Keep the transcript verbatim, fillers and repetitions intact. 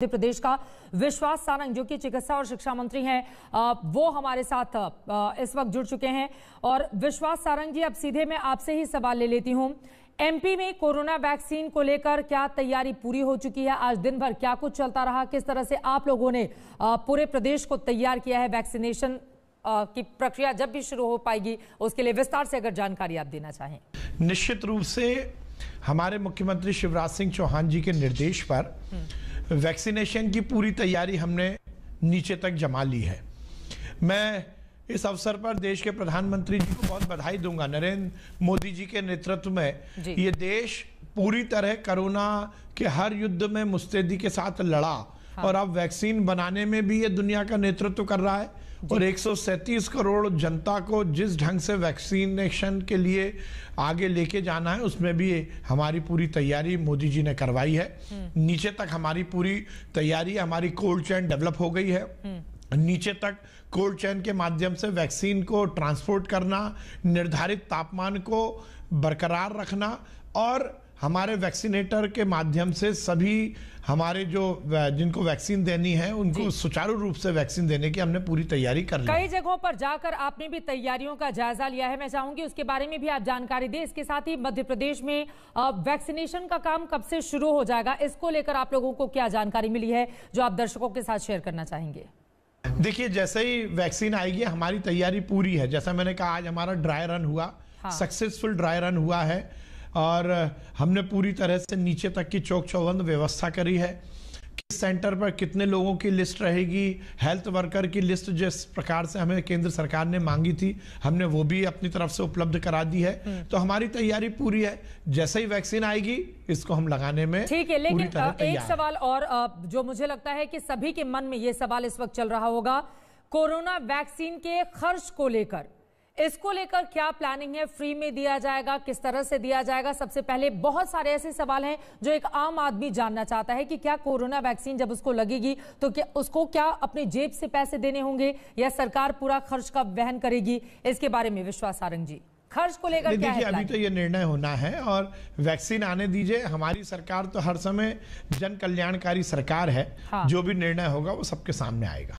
मध्य प्रदेश का विश्वास सारंग जो कि चिकित्सा और शिक्षा मंत्री हैं, वो हमारे साथ इस वक्त जुड़ चुके हैं। और विश्वास सारंग जी, अब सीधे मैं आपसे ही सवाल ले लेती हूं। एमपी में कोरोना वैक्सीन को लेकर क्या तैयारी पूरी हो चुकी है? आज दिन भर क्या कुछ चलता रहा? किस तरह से आप लोगों ने पूरे प्रदेश को तैयार किया है? वैक्सीनेशन की प्रक्रिया जब भी शुरू हो पाएगी, उसके लिए विस्तार से अगर जानकारी आप देना चाहें। निश्चित रूप से हमारे मुख्यमंत्री शिवराज सिंह चौहान जी के निर्देश पर वैक्सीनेशन की पूरी तैयारी हमने नीचे तक जमा ली है। मैं इस अवसर पर देश के प्रधानमंत्री जी को बहुत बधाई दूंगा। नरेंद्र मोदी जी के नेतृत्व में ये देश पूरी तरह कोरोना के हर युद्ध में मुस्तैदी के साथ लड़ा, हाँ। और अब वैक्सीन बनाने में भी ये दुनिया का नेतृत्व कर रहा है। और एक सौ सैंतीस करोड़ जनता को जिस ढंग से वैक्सीनेशन के लिए आगे लेके जाना है, उसमें भी हमारी पूरी तैयारी मोदी जी ने करवाई है। नीचे तक हमारी पूरी तैयारी, हमारी कोल्ड चेन डेवलप हो गई है। नीचे तक कोल्ड चेन के माध्यम से वैक्सीन को ट्रांसपोर्ट करना, निर्धारित तापमान को बरकरार रखना, और हमारे वैक्सीनेटर के माध्यम से सभी हमारे जो जिनको वैक्सीन देनी है उनको सुचारू रूप से वैक्सीन देने की हमने पूरी तैयारी कर ली। कई जगहों पर जाकर आपने भी तैयारियों का जायजा लिया है, मैं चाहूंगी उसके बारे में भी आप जानकारी दें। इसके साथ ही मध्य प्रदेश में वैक्सीनेशन का काम कब से शुरू हो जाएगा, इसको लेकर आप लोगों को क्या जानकारी मिली है जो आप दर्शकों के साथ शेयर करना चाहेंगे? देखिए, जैसे ही वैक्सीन आएगी हमारी तैयारी पूरी है। जैसा मैंने कहा, आज हमारा ड्राई रन हुआ, सक्सेसफुल ड्राई रन हुआ है और हमने पूरी तरह से नीचे तक की चौक चौबंद व्यवस्था करी है। किस सेंटर पर कितने लोगों की लिस्ट रहेगी, हेल्थ वर्कर की लिस्ट जिस प्रकार से हमें केंद्र सरकार ने मांगी थी, हमने वो भी अपनी तरफ से उपलब्ध करा दी है। तो हमारी तैयारी पूरी है। जैसे ही वैक्सीन आएगी इसको हम लगाने में ठीक है। लेकिन एक सवाल और जो मुझे लगता है कि सभी के मन में ये सवाल इस वक्त चल रहा होगा, कोरोना वैक्सीन के खर्च को लेकर, इसको लेकर क्या प्लानिंग है? फ्री में दिया जाएगा, किस तरह से दिया जाएगा? सबसे पहले बहुत सारे ऐसे सवाल हैं जो एक आम आदमी जानना चाहता है कि क्या कोरोना वैक्सीन जब उसको लगेगी तो क्या उसको क्या अपने जेब से पैसे देने होंगे या सरकार पूरा खर्च का वहन करेगी? इसके बारे में विश्वास सारंग जी, खर्च को लेकर क्या है? अभी तो ये निर्णय होना है और वैक्सीन आने दीजिए। हमारी सरकार तो हर समय जन कल्याणकारी सरकार है, हाँ। जो भी निर्णय होगा वो सबके सामने आएगा।